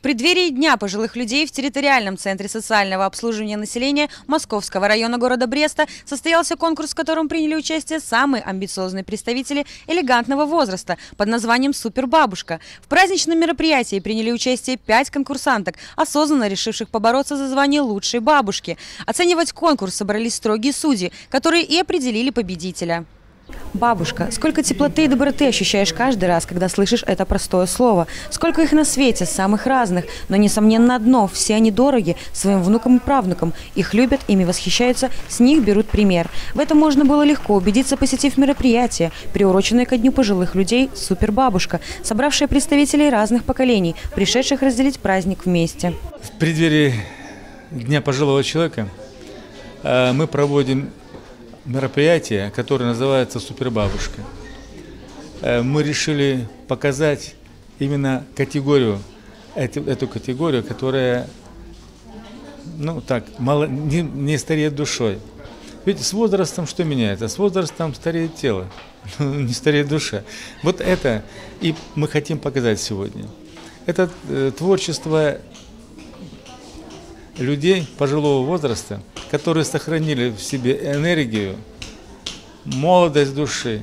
В преддверии Дня пожилых людей в территориальном центре социального обслуживания населения Московского района города Бреста состоялся конкурс, в котором приняли участие самые амбициозные представители элегантного возраста под названием «Супербабушка». В праздничном мероприятии приняли участие 5 конкурсанток, осознанно решивших побороться за звание лучшей бабушки. Оценивать конкурс собрались строгие судьи, которые и определили победителя. Бабушка, сколько теплоты и доброты ощущаешь каждый раз, когда слышишь это простое слово. Сколько их на свете, самых разных. Но, несомненно, одно – все они дороги своим внукам и правнукам. Их любят, ими восхищаются, с них берут пример. В этом можно было легко убедиться, посетив мероприятие, приуроченное ко Дню пожилых людей «Супербабушка», собравшее представителей разных поколений, пришедших разделить праздник вместе. В преддверии Дня пожилого человека мы проводим мероприятие, которое называется «Супербабушка». Мы решили показать именно эту категорию, которая, ну так, не стареет душой. Ведь с возрастом что меняется? С возрастом стареет тело, не стареет душа. Вот это и мы хотим показать сегодня. Это творчество людей пожилого возраста, которые сохранили в себе энергию, молодость души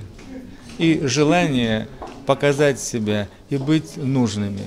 и желание показать себя и быть нужными.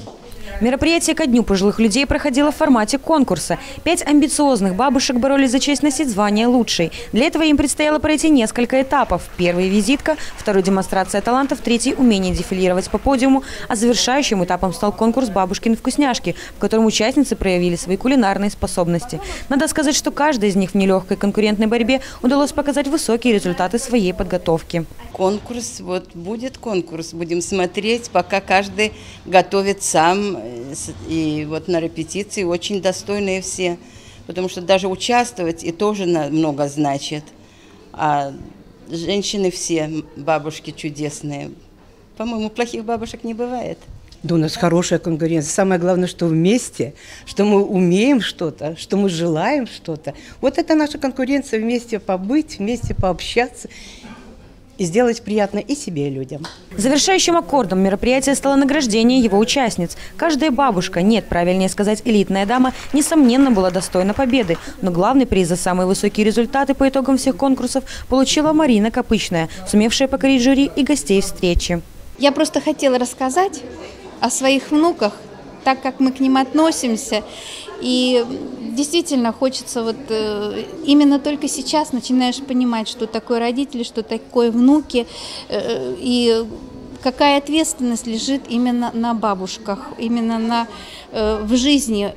Мероприятие ко Дню пожилых людей проходило в формате конкурса. 5 амбициозных бабушек боролись за честь носить звание лучшей. Для этого им предстояло пройти несколько этапов. Первый – визитка, второй – демонстрация талантов, третий – умение дефилировать по подиуму. А завершающим этапом стал конкурс «Бабушкины вкусняшки», в котором участницы проявили свои кулинарные способности. Надо сказать, что каждой из них в нелегкой конкурентной борьбе удалось показать высокие результаты своей подготовки. Конкурс, вот будет конкурс, будем смотреть, пока каждый готовит сам. И вот на репетиции очень достойные все, потому что даже участвовать и тоже много значит. А женщины все, бабушки чудесные. По-моему, плохих бабушек не бывает. Да у нас хорошая конкуренция. Самое главное, что вместе, что мы умеем что-то, что мы желаем что-то. Вот это наша конкуренция, вместе побыть, вместе пообщаться. И сделать приятно и себе, и людям. Завершающим аккордом мероприятия стало награждение его участниц. Каждая бабушка, нет, правильнее сказать, элитная дама, несомненно, была достойна победы. Но главный приз за самые высокие результаты по итогам всех конкурсов получила Марина Копычная, сумевшая покорить жюри и гостей встречи. Я просто хотела рассказать о своих внуках, так как мы к ним относимся. И действительно хочется, вот именно только сейчас начинаешь понимать, что такое родители, что такое внуки, и какая ответственность лежит именно на бабушках, именно в жизни,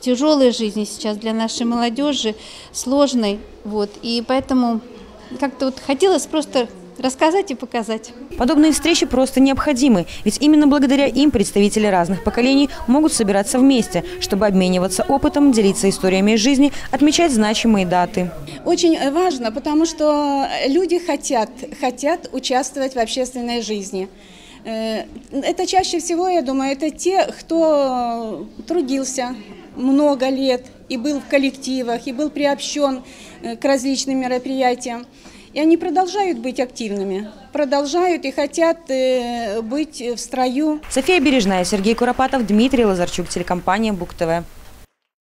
тяжелой жизни сейчас для нашей молодежи, сложной. Вот, и поэтому как-то вот хотелось просто рассказать и показать. Подобные встречи просто необходимы, ведь именно благодаря им представители разных поколений могут собираться вместе, чтобы обмениваться опытом, делиться историями жизни, отмечать значимые даты. Очень важно, потому что люди хотят участвовать в общественной жизни. Это чаще всего, я думаю, это те, кто трудился много лет и был в коллективах, и был приобщен к различным мероприятиям. И они продолжают быть активными, продолжают и хотят быть в строю. София Бережная, Сергей Куропатов, Дмитрий Лазарчук, телекомпания Буг-ТВ.